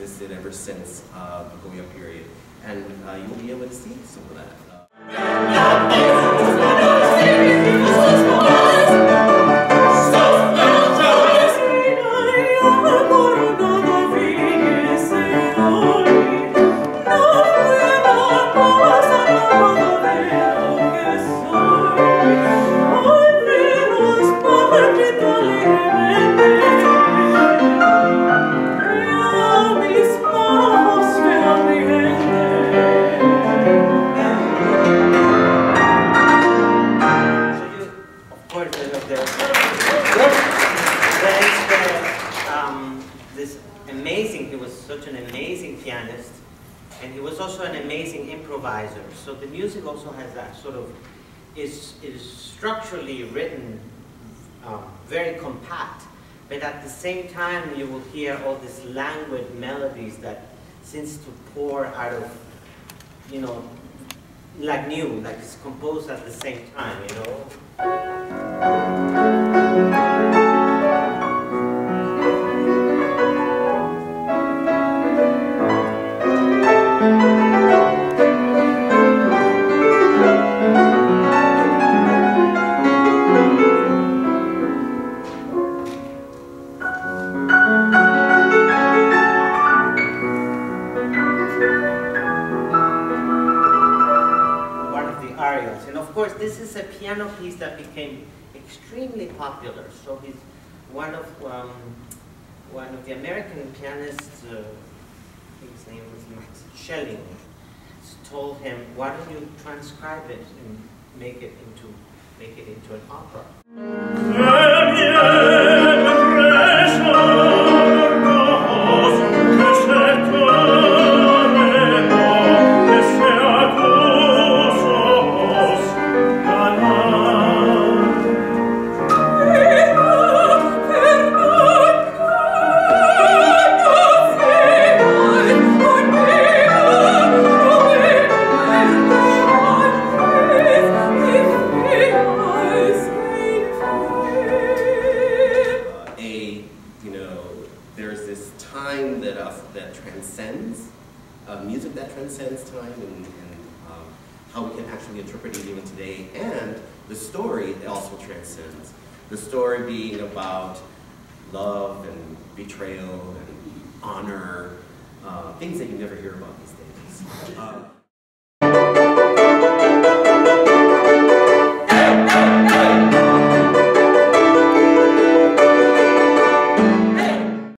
existed ever since the Goya period. And you'll be able to see some of that. And he was also an amazing improviser, so the music also has that sort of, is structurally written, very compact, but at the same time you will hear all these languid melodies that seems to pour out of, you know, like new, like it's composed at the same time, you know. This is a piano piece that became extremely popular. So he's one of the American pianists. His name was Max Schelling. Told him, "Why don't you transcribe it and make it into an opera?" Music that transcends time and how we can actually interpret it even today, and the story also transcends. The story being about love and betrayal and honor, things that you never hear about these days.